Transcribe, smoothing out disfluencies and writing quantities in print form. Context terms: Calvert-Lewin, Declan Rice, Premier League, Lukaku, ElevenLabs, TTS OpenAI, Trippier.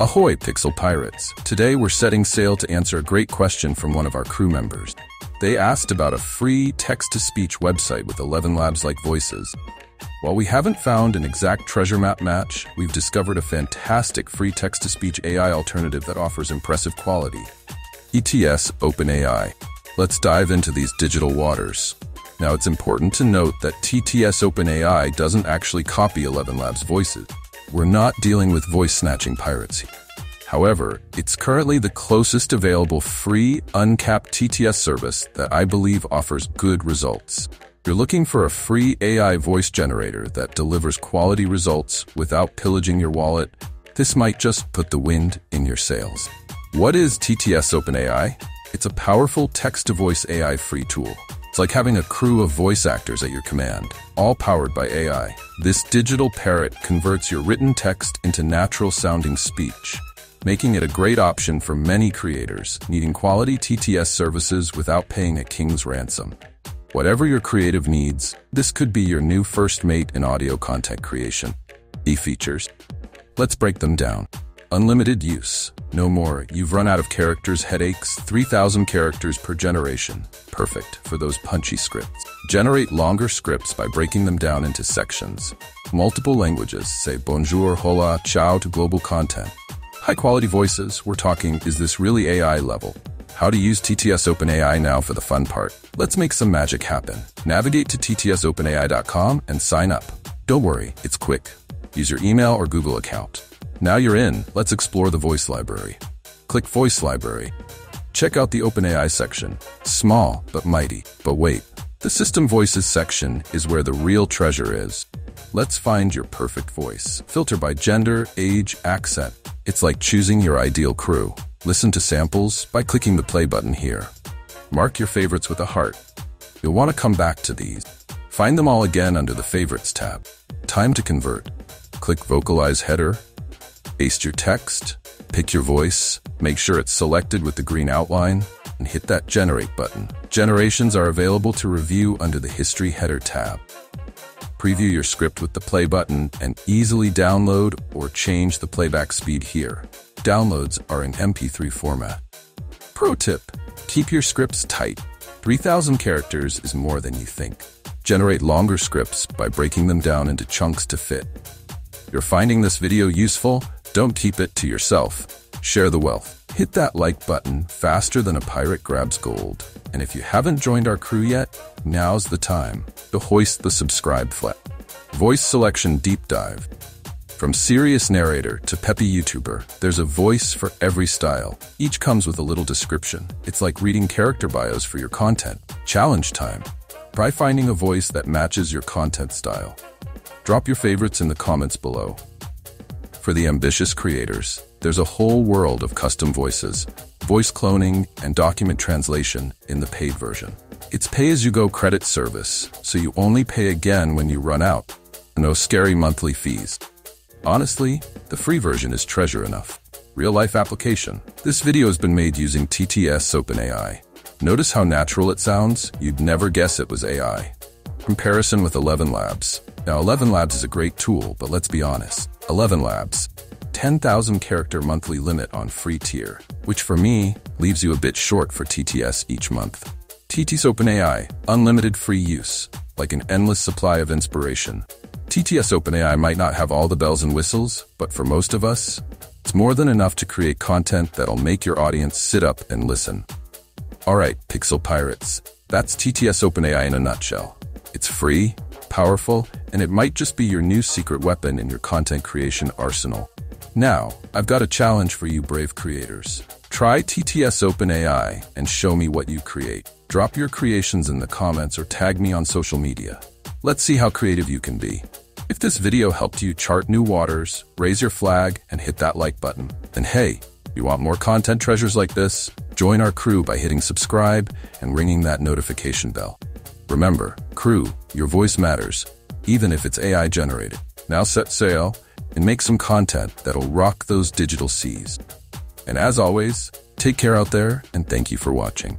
Ahoy, Pixel Pirates! Today we're setting sail to answer a great question from one of our crew members. They asked about a free text-to-speech website with ElevenLabs-like voices. While we haven't found an exact treasure map match, we've discovered a fantastic free text-to-speech AI alternative that offers impressive quality. TTS OpenAI. Let's dive into these digital waters. Now, it's important to note that TTS OpenAI doesn't actually copy ElevenLabs' voices. We're not dealing with voice-snatching pirates here. However, it's currently the closest available free, uncapped TTS service that I believe offers good results. You're looking for a free AI voice generator that delivers quality results without pillaging your wallet? This might just put the wind in your sails. What is TTS OpenAI? It's a powerful text-to-voice AI free tool. It's like having a crew of voice actors at your command, all powered by AI. This digital parrot converts your written text into natural-sounding speech, making it a great option for many creators needing quality TTS services without paying a king's ransom. Whatever your creative needs, this could be your new first mate in audio content creation. Key features. Let's break them down. Unlimited use. No more, you've run out of characters headaches, 3,000 characters per generation. Perfect for those punchy scripts. Generate longer scripts by breaking them down into sections. Multiple languages, say bonjour, hola, ciao to global content. High quality voices, we're talking, is this really AI level? How to use TTS OpenAI now for the fun part. Let's make some magic happen. Navigate to ttsopenai.com and sign up. Don't worry, it's quick. Use your email or Google account. Now you're in, let's explore the voice library. Click Voice Library. Check out the OpenAI section. Small, but mighty. But wait, the System Voices section is where the real treasure is. Let's find your perfect voice. Filter by gender, age, accent. It's like choosing your ideal crew. Listen to samples by clicking the play button here. Mark your favorites with a heart. You'll want to come back to these. Find them all again under the Favorites tab. Time to convert. Click Vocalize Header. Paste your text, pick your voice, make sure it's selected with the green outline, and hit that Generate button. Generations are available to review under the History Header tab. Preview your script with the play button and easily download or change the playback speed here. Downloads are in MP3 format. Pro tip, keep your scripts tight. 3,000 characters is more than you think. Generate longer scripts by breaking them down into chunks to fit. You're finding this video useful? Don't keep it to yourself. Share the wealth. Hit that like button faster than a pirate grabs gold. And if you haven't joined our crew yet, now's the time to hoist the subscribe flag. Voice selection deep dive. From serious narrator to peppy YouTuber, there's a voice for every style. Each comes with a little description. It's like reading character bios for your content. Challenge time. Try finding a voice that matches your content style. Drop your favorites in the comments below. For the ambitious creators, there's a whole world of custom voices, voice cloning, and document translation in the paid version. It's pay-as-you-go credit service, so you only pay again when you run out. No scary monthly fees. Honestly, the free version is treasure enough. Real-life application. This video has been made using TTS OpenAI. Notice how natural it sounds? You'd never guess it was AI. Comparison with ElevenLabs. Now, ElevenLabs is a great tool, but let's be honest. ElevenLabs, 10,000 character monthly limit on free tier, which for me, leaves you a bit short for TTS each month. TTS OpenAI, unlimited free use, like an endless supply of inspiration. TTS OpenAI might not have all the bells and whistles, but for most of us, it's more than enough to create content that'll make your audience sit up and listen. Alright, Pixel Pirates, that's TTS OpenAI in a nutshell. It's free, powerful, and it might just be your new secret weapon in your content creation arsenal. Now, I've got a challenge for you brave creators. Try TTS OpenAI and show me what you create. Drop your creations in the comments or tag me on social media. Let's see how creative you can be. If this video helped you chart new waters, raise your flag and hit that like button. And hey, you want more content treasures like this? Join our crew by hitting subscribe and ringing that notification bell. Remember, crew, your voice matters, even if it's AI generated. Now set sail and make some content that'll rock those digital seas. And as always, take care out there and thank you for watching.